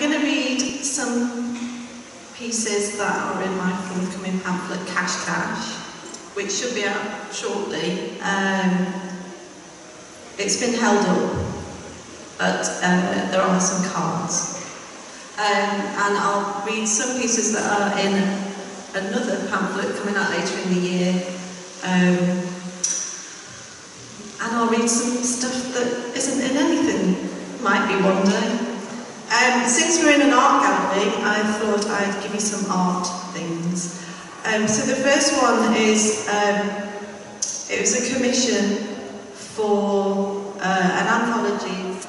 I'm going to read some pieces that are in my forthcoming pamphlet, Cache-Cache, which should be out shortly. It's been held up, but there are some cards. And I'll read some pieces that are in another pamphlet coming out later in the year. And I'll read some stuff that isn't in anything, might be one day. Since we're in an art gallery, I thought I'd give you some art things. So the first one is, it was a commission for an anthology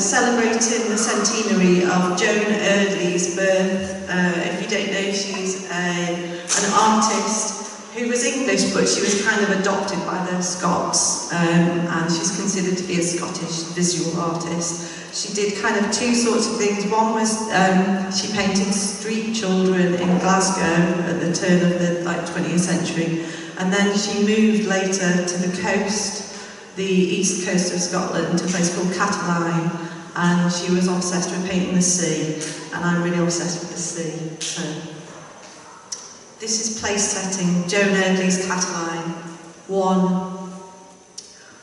celebrating the centenary of Joan Eardley's birth. If you don't know, she's an artist who was English, but she was kind of adopted by the Scots, and she's considered to be a Scottish visual artist. She did kind of two sorts of things. One was she painted street children in Glasgow at the turn of the 20th century, and then she moved later to the coast, the east coast of Scotland, to a place called Catterline, and she was obsessed with painting the sea, and I'm really obsessed with the sea. So this is place setting, Joan Eardley's Catterline. 1.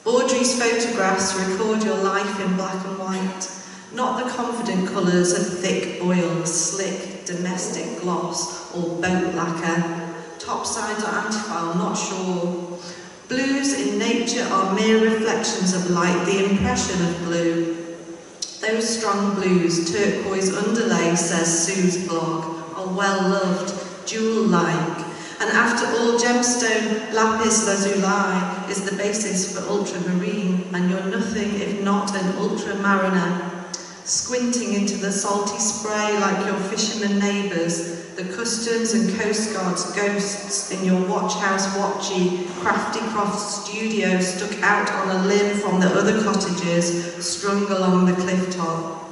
Audrey's photographs record your life in black and white, not the confident colours of thick oil, slick, domestic gloss or boat lacquer. Topsides are antiphile, not sure. Blues in nature are mere reflections of light, the impression of blue. Those strong blues, turquoise underlay, says Sue's blog, are well loved, jewel-like. And after all, gemstone lapis lazuli is the basis for ultramarine, and you're nothing if not an ultramariner. Squinting into the salty spray like your fishermen neighbours, the customs and coast guards' ghosts in your watch house watchy, crafty croft studio stuck out on a limb from the other cottages, strung along the cliff top.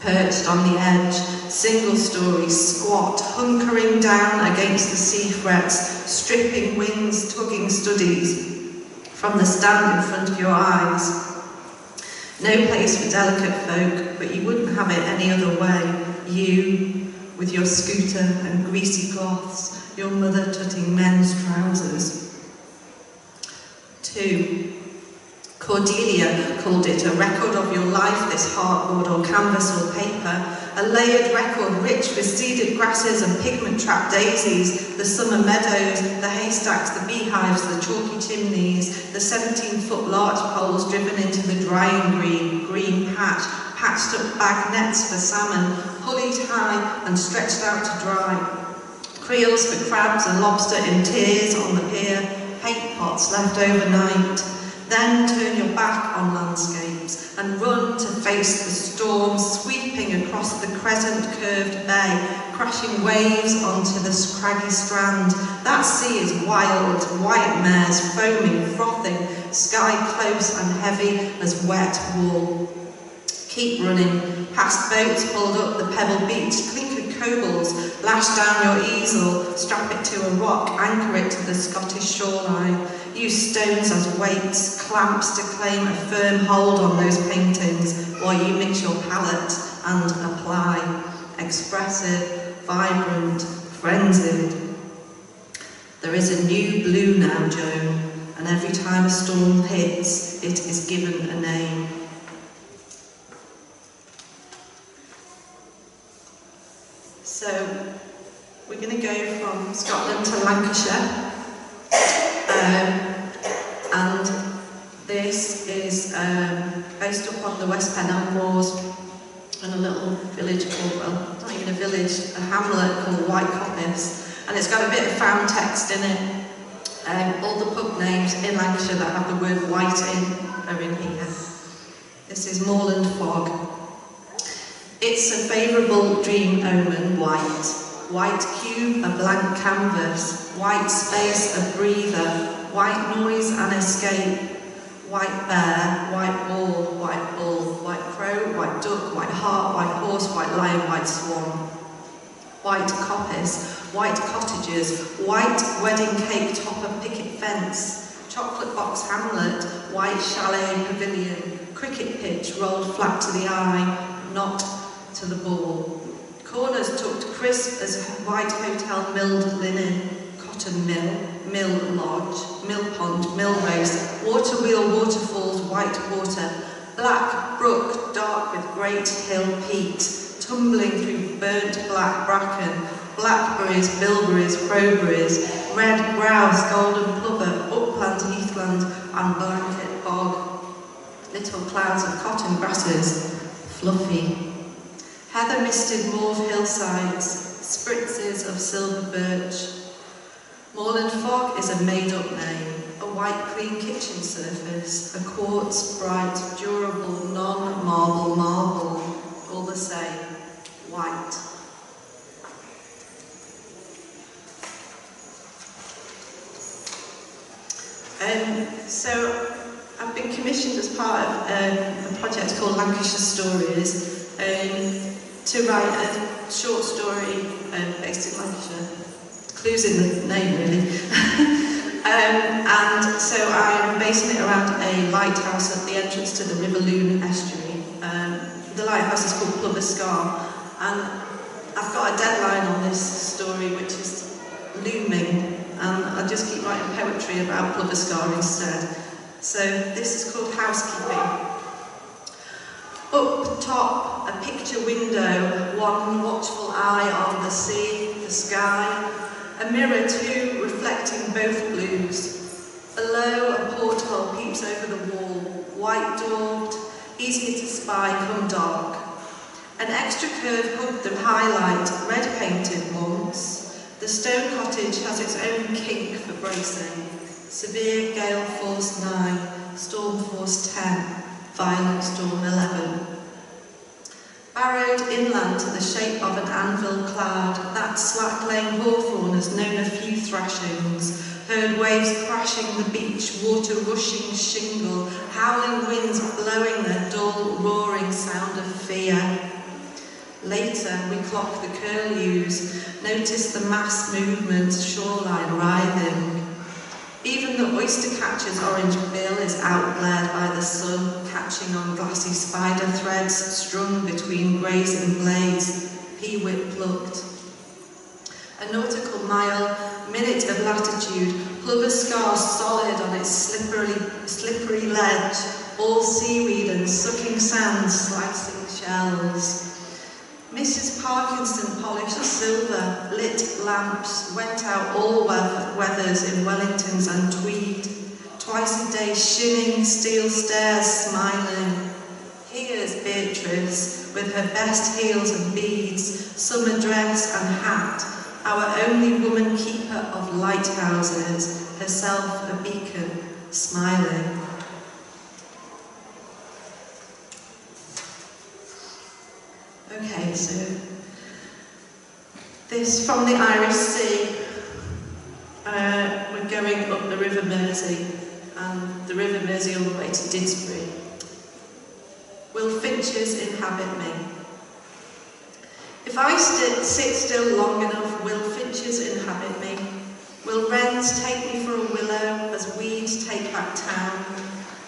Perched on the edge, single story, squat, hunkering down against the sea frets, stripping wings, tugging studies from the stand in front of your eyes. No place for delicate folk, but you wouldn't have it any other way. You, with your scooter and greasy cloths, your mother tutting men's trousers. 2. Cordelia called it a record of your life, this heartboard or canvas or paper, a layered record rich with seeded grasses and pigment-trapped daisies, the summer meadows, the haystacks, the beehives, the chalky chimneys, the 17-foot larch poles driven into the drying green patch, patched up bag nets for salmon, pullied high and stretched out to dry, creels for crabs and lobster in tiers on the pier, paint pots left overnight. Then turn your back on landscapes and run to face the storm sweeping across the crescent-curved bay, crashing waves onto the scraggy strand. That sea is wild, white mares foaming, frothing, sky close and heavy as wet wool. Keep running, past boats pulled up the pebble beach, clinkered cobles, lash down your easel, strap it to a rock, anchor it to the Scottish shoreline. Use stones as weights, clamps to claim a firm hold on those paintings while you mix your palette and apply. Expressive, vibrant, frenzied. There is a new blue now, Joan, and every time a storm hits, it is given a name. So, we're going to go from Scotland to Lancashire. And this is based upon the West Pennine Wars and a little village called, well, not even a village, a hamlet called White Coppice. And it's got a bit of found text in it. All the pub names in Lancashire that have the word white in are in here. This is Moorland Fog. It's a favourable dream omen, white. White cube, a blank canvas. White space, a breather. White noise, an escape. White bear, white wall, white bull. White crow, white duck, white hart, white horse, white lion, white swan. White coppice, white cottages. White wedding cake, top of picket fence. Chocolate box hamlet, white chalet pavilion. Cricket pitch, rolled flat to the eye, not to to the bowl. Corners tucked crisp as white hotel milled linen, cotton mill, mill lodge, mill pond, mill race, water wheel, waterfalls, white water, black brook, dark with great hill peaks, tumbling through burnt black bracken, blackberries, bilberries, crowberries, red grouse, golden plover, upland, heathland, and blanket bog. Little clouds of cotton grasses, fluffy. Heather misted mauve hillsides, spritzes of silver birch. Moorland fog is a made-up name, a white clean kitchen surface, a quartz, bright, durable, non-marble marble, all the same, white. So I've been commissioned as part of a project called Lancashire Stories to write a short story based in Lancashire. Clues in the name, really. And so I'm basing it around a lighthouse at the entrance to the River Lune estuary. The lighthouse is called Plover Scar, and I've got a deadline on this story, which is looming. And I just keep writing poetry about Plover Scar instead. So this is called Housekeeping. Up top, a picture window, one watchful eye on the sea, the sky, a mirror too, reflecting both blues. Below, a porthole peeps over the wall, white daubed, easier to spy come dark. An extra curve hugged the highlight, red painted once. The stone cottage has its own kink for bracing. Severe gale force 9, storm force 10, violent storm 11. Barrowed inland to the shape of an anvil cloud, that slack-lane hawthorn has known a few thrashings. Heard waves crashing the beach, water rushing shingle, howling winds blowing their dull, roaring sound of fear. Later, we clock the curlews, notice the mass movement, shoreline writhing. Even the oyster catcher's orange bill is outglared by the sun, catching on glassy spider threads strung between grazing blades, peewit plucked. A nautical mile, minute of latitude, Plover Scar solid on its slippery ledge, all seaweed and sucking sand, slicing shells. Mrs. Parkinson polished silver, lit lamps, went out all weathers in Wellingtons and tweed, twice a day shinning steel stairs, smiling. Here's Beatrice, with her best heels and beads, summer dress and hat, our only woman keeper of lighthouses, herself a beacon, smiling. Okay, so this from the Irish Sea, we're going up the River Mersey, and the River Mersey all the way to Didsbury. Will finches inhabit me? If I sit still long enough, will finches inhabit me? Will wrens take me for a willow as weeds take back town?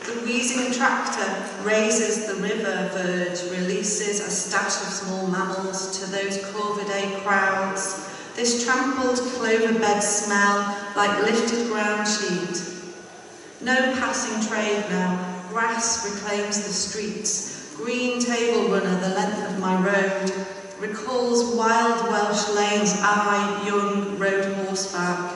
The wheezing tractor raises the river verge, releases a stash of small mammals to those corvidae crowds. This trampled clover bed smell like lifted ground sheet. No passing trade now, grass reclaims the streets. Green table runner the length of my road, recalls wild Welsh lanes I, young, rode horseback.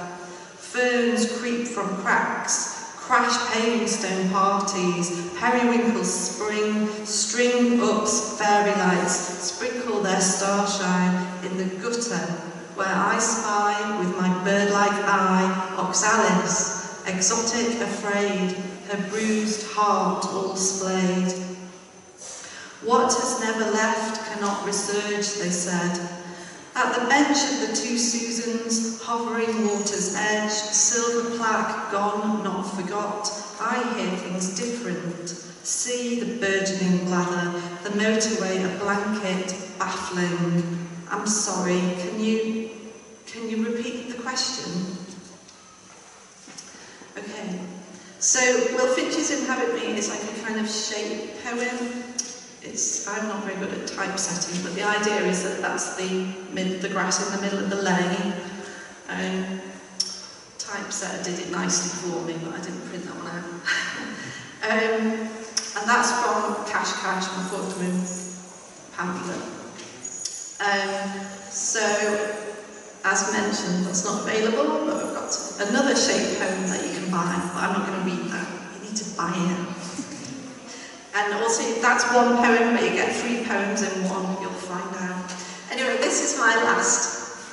Ferns creep from cracks, crash paving stone parties, periwinkles spring, string ups fairy lights, sprinkle their starshine in the gutter, where I spy with my bird-like eye, oxalis, exotic afraid, her bruised heart all splayed. What has never left cannot resurge, they said. At the bench of the Two Susans, hovering water's edge, silver plaque gone, not forgot, I hear things different. See the burgeoning blather, the motorway a blanket, baffling. I'm sorry, can you repeat the question? Okay, so will finches inhabit me is like a kind of shape poem. I'm not very good at typesetting, but the idea is that that's the grass in the middle of the lane. Typesetter did it nicely for me, but I didn't print that one out. And that's from Cache-Cache, my Fourth Moon pamphlet. So, as mentioned, that's not available, but I've got another shape poem that you can buy, but I'm not going to read that. You need to buy it. And also, that's one poem, but you get 3 poems in one, you'll find out. Anyway, this is my last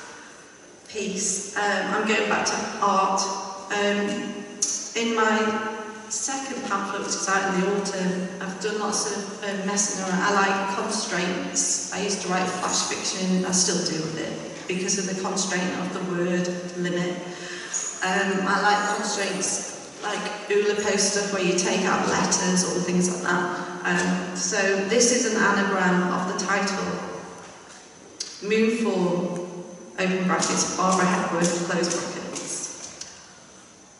piece. I'm going back to art. In my second pamphlet, which is out in the autumn, I've done lots of messing around. I like constraints. I used to write flash fiction, I still do with it, because of the constraint of the word limit. I like constraints, like Oulipo stuff where you take out letters or things like that. So this is an anagram of the title. Moonfall, open brackets, Barbara Hepworth, close brackets.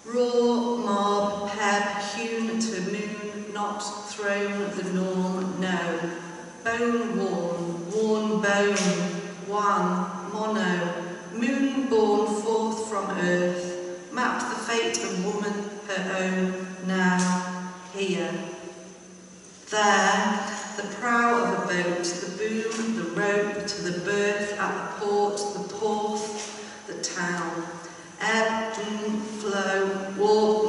Raw, mob, peb, hewn to moon, not thrown, the norm, no. Bone worn, worn bone, one, mono, moon born forth from earth. Mapped the fate of woman, her own, now, here. There, the prow of a boat, the boom, the rope, to the berth, at the port, the porth, the town. Ebb, flow, warp,